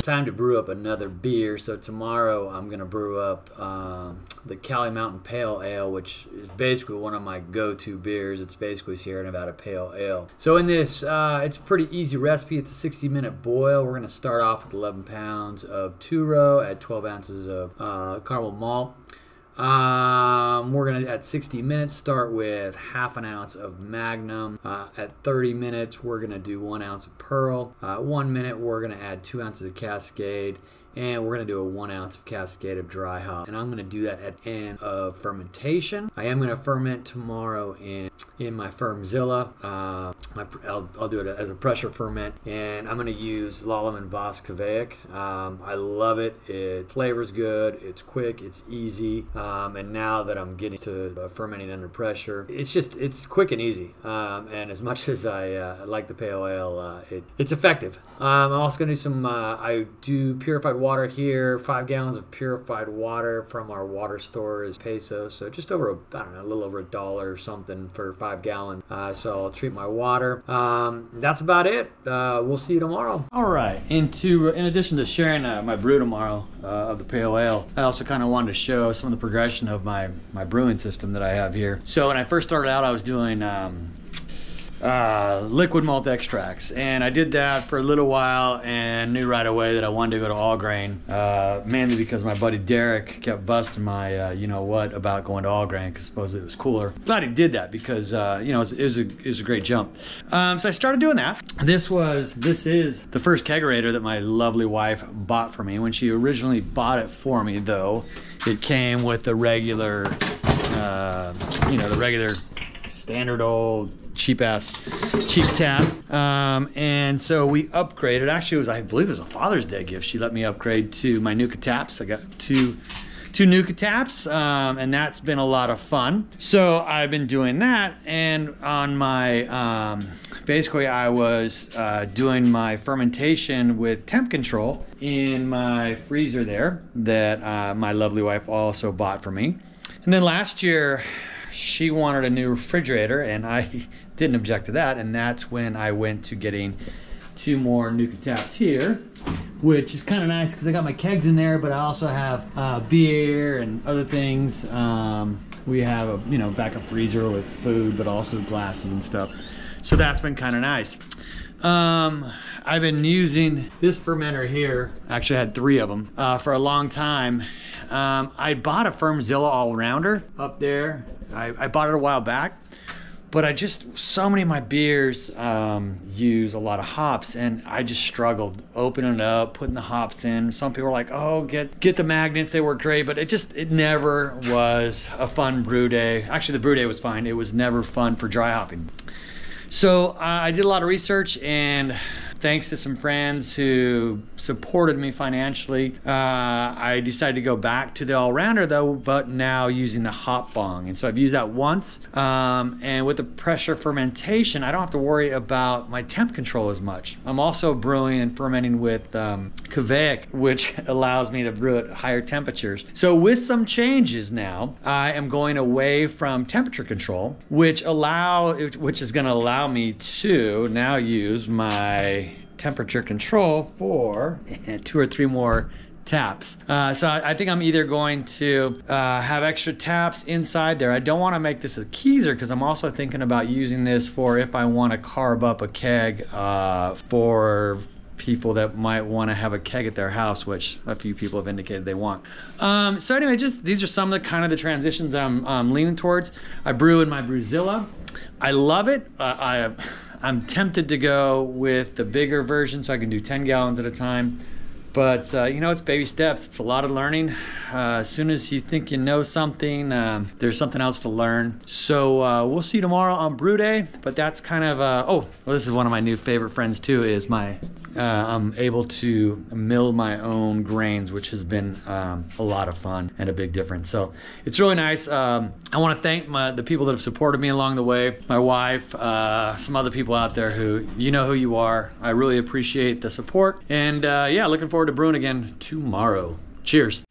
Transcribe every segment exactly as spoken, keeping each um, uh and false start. Time to brew up another beer. So tomorrow I'm going to brew up um, the Cali Mountain Pale Ale, which is basically one of my go-to beers. It's basically Sierra Nevada Pale Ale. So in this, uh, it's a pretty easy recipe. It's a sixty minute boil. We're going to start off with eleven pounds of two row at twelve ounces of uh, caramel malt. Um, we're gonna at sixty minutes start with half an ounce of Magnum. Uh, at thirty minutes we're gonna do one ounce of Pearl. Uh, one minute we're gonna add two ounces of Cascade, and we're gonna do a one ounce of Cascade of dry hop. And I'm gonna do that at end of fermentation. I am gonna ferment tomorrow in in my FermZilla. Uh, my, I'll, I'll do it as a pressure ferment, and I'm gonna use Lallemand Voskoveik. Um, I love it. It flavors good. It's quick. It's easy. Um, and now that I'm getting to uh, fermenting under pressure, it's just it's quick and easy. Um, and as much as I uh, like the pale ale, uh, it, it's effective. Um, I'm also gonna do some. Uh, I do purified water here. Five gallons of purified water from our water store is pesos, so just over a, I don't know, a little over a dollar or something for five. Gallon. Uh, so I'll treat my water. Um, that's about it. Uh, we'll see you tomorrow. All right. And to, in addition to sharing uh, my brew tomorrow uh, of the pale ale, I also kind of wanted to show some of the progression of my, my brewing system that I have here. So when I first started out, I was doing um, uh, liquid malt extracts. And I did that for a little while and knew right away that I wanted to go to all grain, uh, mainly because my buddy Derek kept busting my, uh, you know what, about going to all grain because supposedly it was cooler. Glad he did that because, uh, you know, it was, it was, a, it was a great jump. Um, so I started doing that. This was, this is the first kegerator that my lovely wife bought for me. When she originally bought it for me though, it came with the regular, uh, you know, the regular standard old cheap ass cheap tap, um, and so we upgraded. Actually, it was I believe it was a Father's Day gift. She let me upgrade to my NukaTaps. I got two two NukaTaps, um, and that's been a lot of fun. So I've been doing that, and on my um, basically I was uh, doing my fermentation with temp control in my freezer there that uh, my lovely wife also bought for me. And then last year, she wanted a new refrigerator, and I didn't object to that, and that's when I went to getting two more NukaTaps here, which is kind of nice because I got my kegs in there, but I also have uh, beer and other things. Um, we have a you know backup freezer with food, but also glasses and stuff. So that's been kind of nice. Um, I've been using this fermenter here. Actually, I had three of them uh, for a long time. Um, I bought a FermZilla All Rounder up there. I, I bought it a while back, but I just, so many of my beers um, use a lot of hops, and I just struggled opening it up, putting the hops in. Some people were like, oh, get get the magnets, they work great, but it just, it never was a fun brew day. Actually, the brew day was fine. It was never fun for dry hopping. So uh, I did a lot of research, and thanks to some friends who supported me financially, uh, I decided to go back to the all-rounder though, but now using the hop bong. And so I've used that once, um, and with the pressure fermentation, I don't have to worry about my temp control as much. I'm also brewing and fermenting with um, Kovaic, which allows me to brew at higher temperatures. So with some changes now, I am going away from temperature control, which allow, which is gonna allow me to now use my temperature control for two or three more taps. Uh, so I, I think I'm either going to uh, have extra taps inside there. I don't want to make this a keyser because I'm also thinking about using this for if I want to carve up a keg uh, for people that might want to have a keg at their house, which a few people have indicated they want. Um, so anyway, just these are some of the kind of the transitions I'm um, leaning towards. I brew in my Brewzilla. I love it. Uh, I, I'm tempted to go with the bigger version so I can do ten gallons at a time. But uh, you know, it's baby steps. It's a lot of learning. Uh, as soon as you think you know something, um, there's something else to learn. So uh, we'll see you tomorrow on Brew Day. But that's kind of uh, oh, well, this is one of my new favorite friends too. Is my uh, I'm able to mill my own grains, which has been um, a lot of fun and a big difference. So it's really nice. Um, I want to thank my, the people that have supported me along the way. My wife, uh, some other people out there who you know who you are. I really appreciate the support. And uh, yeah, looking forward to brewing again tomorrow. Cheers.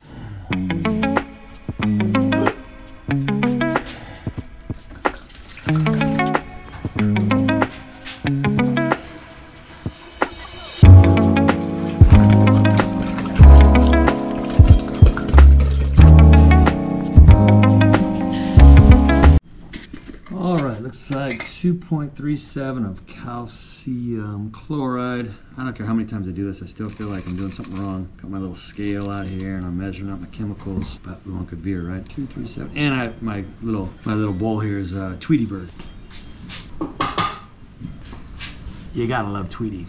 two point three seven of calcium chloride. I don't care how many times I do this, I still feel like I'm doing something wrong. Got my little scale out here and I'm measuring out my chemicals, but we want good beer, right? two three seven. And I, my little my little bowl here is uh, Tweety Bird. You gotta love Tweety.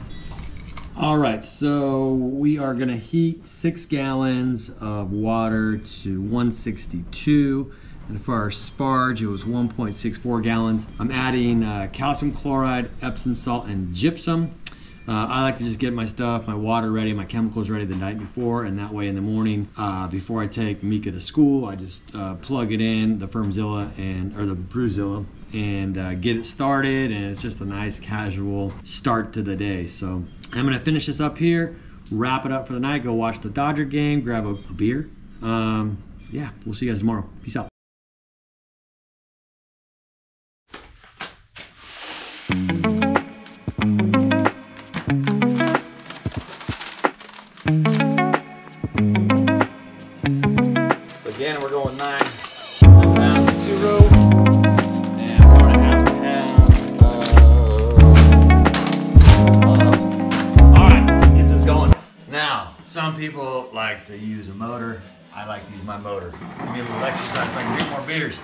All right, so we are gonna heat six gallons of water to one sixty-two. And for our sparge, it was one point six four gallons. I'm adding uh, calcium chloride, Epsom salt, and gypsum. Uh, I like to just get my stuff, my water ready, my chemicals ready the night before, and that way in the morning, uh, before I take Mika to school, I just uh, plug it in, the FermZilla and or the Brewzilla, and uh, get it started, and it's just a nice casual start to the day. So I'm gonna finish this up here, wrap it up for the night, go watch the Dodger game, grab a, a beer. Um, yeah, we'll see you guys tomorrow. Peace out. People like to use a motor. I like to use my motor. Give me a little exercise so I can drink more beers.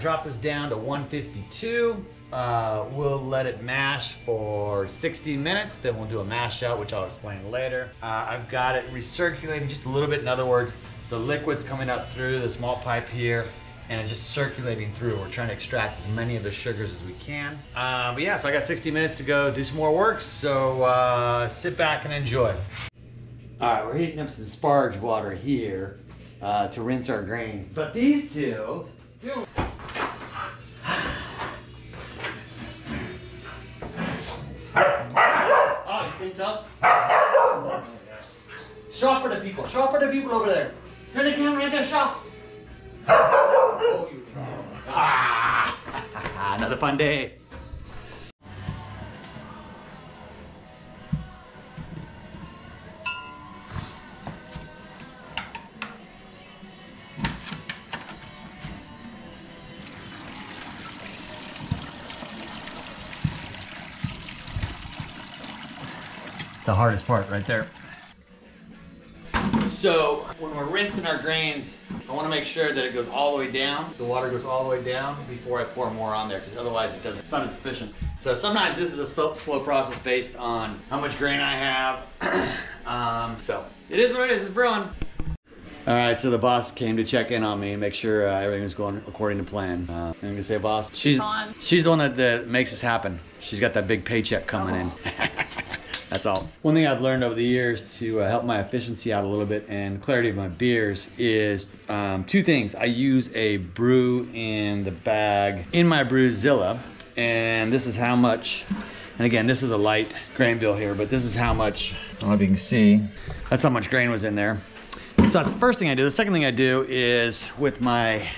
Drop this down to one fifty-two. Uh, we'll let it mash for sixteen minutes, then we'll do a mash out, which I'll explain later. Uh, I've got it recirculating just a little bit. In other words, the liquid's coming up through this malt pipe here and it's just circulating through. We're trying to extract as many of the sugars as we can. Uh, but yeah, so I got sixty minutes to go do some more work, so uh, sit back and enjoy. All right, we're heating up some sparge water here uh, to rinse our grains. But these two, dude, up. Show for the people. Show for the people over there. Turn the camera right there. Show. Oh, you think so? Ah, another fun day. The hardest part right there. So when we're rinsing our grains, I want to make sure that it goes all the way down. The water goes all the way down before I pour more on there, because otherwise it doesn't, it's not as efficient. So sometimes this is a slow, slow process based on how much grain I have. um, so it is what it is, it's brewing. All right, so the boss came to check in on me and make sure uh, everything was going according to plan. Uh, I'm gonna say, boss, she's, she's the one that, that makes this happen. She's got that big paycheck coming oh. in. That's all. One thing I've learned over the years to uh, help my efficiency out a little bit and clarity of my beers is um, two things. I use a brew in the bag in my Brewzilla, and this is how much, and again, this is a light grain bill here, but this is how much, I don't know if you can see, that's how much grain was in there. So that's the first thing I do. The second thing I do is with my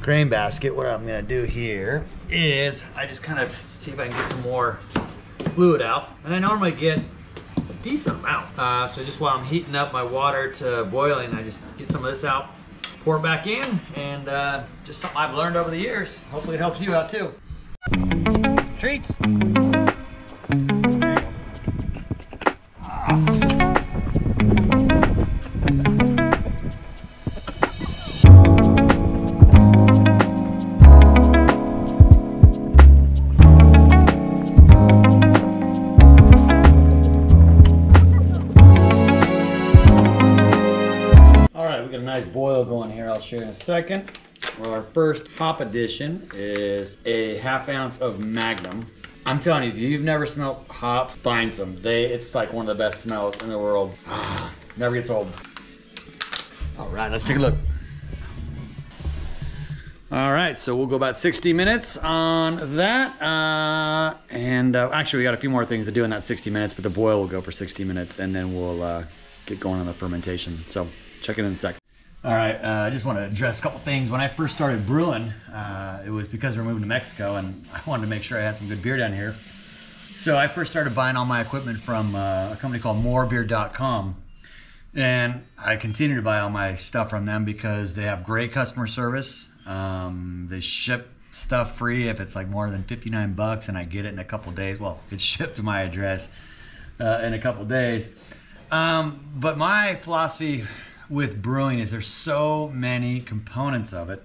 grain basket, what I'm gonna do here is I just kind of see if I can get some more fluid out, and I normally get a decent amount. Uh, so just while I'm heating up my water to boiling, I just get some of this out, pour it back in, and uh, just something I've learned over the years. Hopefully it helps you out too. Treats. In a second. Well, our first hop addition is a half ounce of Magnum. I'm telling you, if you've never smelled hops, find some. They, it's like one of the best smells in the world. Ah, never gets old. All right, let's take a look. All right, so we'll go about sixty minutes on that. Uh, and uh, actually, we got a few more things to do in that sixty minutes, but the boil will go for sixty minutes, and then we'll uh, get going on the fermentation. So check it in a sec. All right, uh, I just want to address a couple things. When I first started brewing, uh, it was because we were moving to Mexico and I wanted to make sure I had some good beer down here. So I first started buying all my equipment from uh, a company called more beer dot com. And I continue to buy all my stuff from them because they have great customer service. Um, they ship stuff free if it's like more than fifty-nine bucks, and I get it in a couple days. Well, it's shipped to my address uh, in a couple days. Um, but my philosophy with brewing is there's so many components of it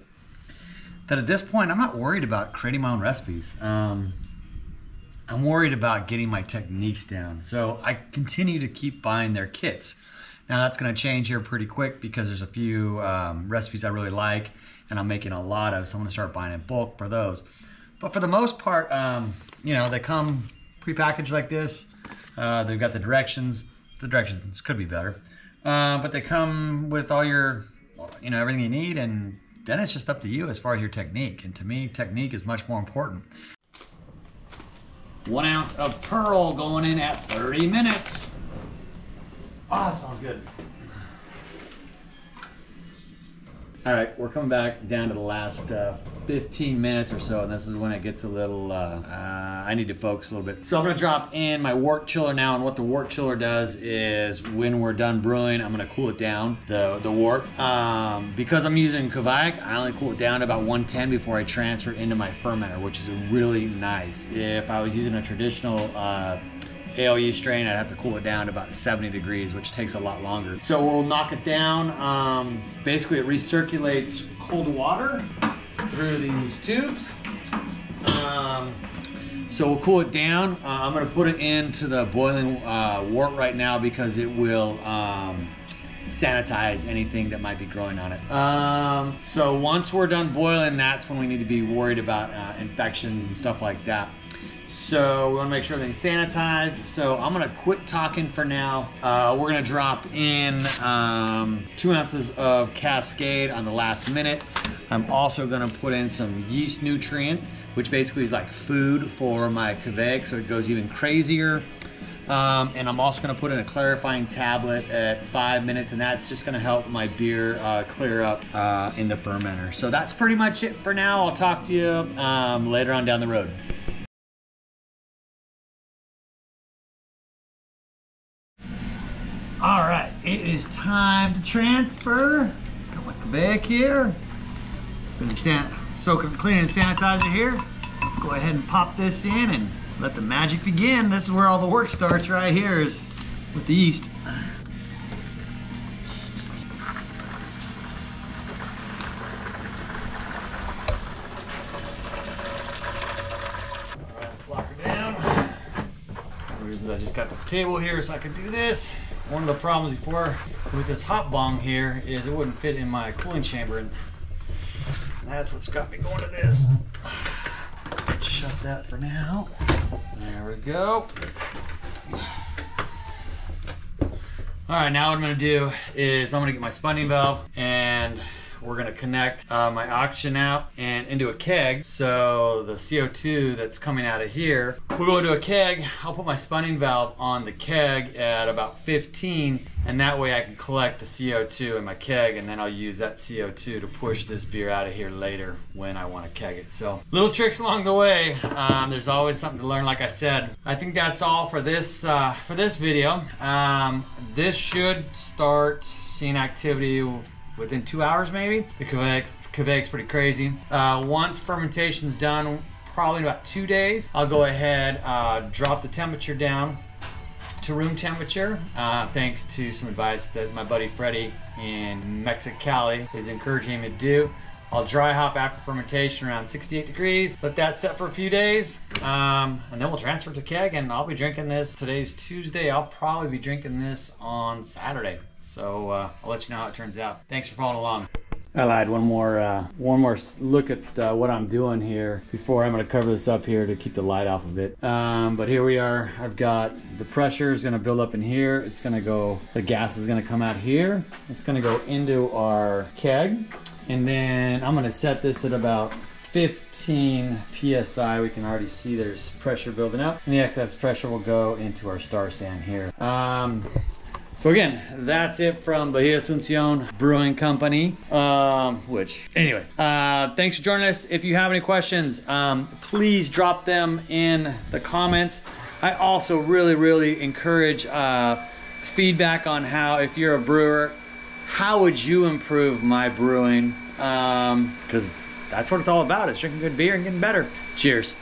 that at this point I'm not worried about creating my own recipes. Um, I'm worried about getting my techniques down. So I continue to keep buying their kits. Now that's gonna change here pretty quick because there's a few um, recipes I really like and I'm making a lot of, so I'm gonna start buying in bulk for those. But for the most part, um, you know, they come prepackaged like this. Uh, they've got the directions. The directions could be better. Uh, but they come with all your, you know, everything you need, and then it's just up to you as far as your technique. And to me, technique is much more important. One ounce of Pearl going in at thirty minutes. Ah, oh, that smells good. All right, we're coming back down to the last uh, fifteen minutes or so, and this is when it gets a little, uh, uh, I need to focus a little bit. So I'm gonna drop in my wort chiller now, and what the wort chiller does is when we're done brewing, I'm gonna cool it down, the, the wort. Um, because I'm using Kovaic, I only cool it down to about one ten before I transfer it into my fermenter, which is really nice. If I was using a traditional uh, ale yeast strain, I'd have to cool it down to about seventy degrees, which takes a lot longer. So we'll knock it down. Um, basically, it recirculates cold water through these tubes. Um, so we'll cool it down. Uh, I'm gonna put it into the boiling uh, wort right now because it will um, sanitize anything that might be growing on it. Um, so once we're done boiling, that's when we need to be worried about uh, infections and stuff like that. So we wanna make sure everything's sanitized. So I'm gonna quit talking for now. Uh, we're gonna drop in um, two ounces of Cascade on the last minute. I'm also gonna put in some yeast nutrient, which basically is like food for my Kveik, so it goes even crazier. Um, and I'm also gonna put in a clarifying tablet at five minutes, and that's just gonna help my beer uh, clear up uh, in the fermenter. So that's pretty much it for now. I'll talk to you um, later on down the road. All right, it is time to transfer. Got my Kveik here. It's been san soaking, cleaning, and sanitizer here. Let's go ahead and pop this in and let the magic begin. This is where all the work starts right here, is with the yeast. All right, let's lock her down. One of the reasons I just got this table here so I can do this. One of the problems before with this hot bomb here is it wouldn't fit in my cooling chamber, and that's what's got me going to this. Shut that for now. There we go. All right, now what I'm gonna do is I'm gonna get my spunding valve, and we're gonna connect uh, my oxygen out and into a keg. So the C O two that's coming out of here, we'll go into a keg. I'll put my spunding valve on the keg at about fifteen, and that way I can collect the C O two in my keg, and then I'll use that C O two to push this beer out of here later when I wanna keg it. So little tricks along the way. Um, there's always something to learn, like I said. I think that's all for this, uh, for this video. Um, this should start seeing activity within two hours maybe. The Kveik's, Kveik's pretty crazy. Uh, once fermentation's done, probably in about two days, I'll go ahead, uh, drop the temperature down to room temperature, uh, thanks to some advice that my buddy Freddie in Mexicali is encouraging me to do. I'll dry hop after fermentation around sixty-eight degrees, let that set for a few days, um, and then we'll transfer to keg, and I'll be drinking this. Today's Tuesday, I'll probably be drinking this on Saturday. So uh, I'll let you know how it turns out. Thanks for following along. I lied. One more, uh, one more look at uh, what I'm doing here before I'm going to cover this up here to keep the light off of it. Um, but here we are. I've got the pressure is going to build up in here. It's going to go. The gas is going to come out here. It's going to go into our keg, and then I'm going to set this at about fifteen P S I. We can already see there's pressure building up, and the excess pressure will go into our star sand here. Um, So again, that's it from Bahia Asuncion Brewing Company, um, which anyway, uh, thanks for joining us. If you have any questions, um, please drop them in the comments. I also really, really encourage uh, feedback on how, if you're a brewer, how would you improve my brewing? Because um, that's what it's all about, is drinking good beer and getting better. Cheers.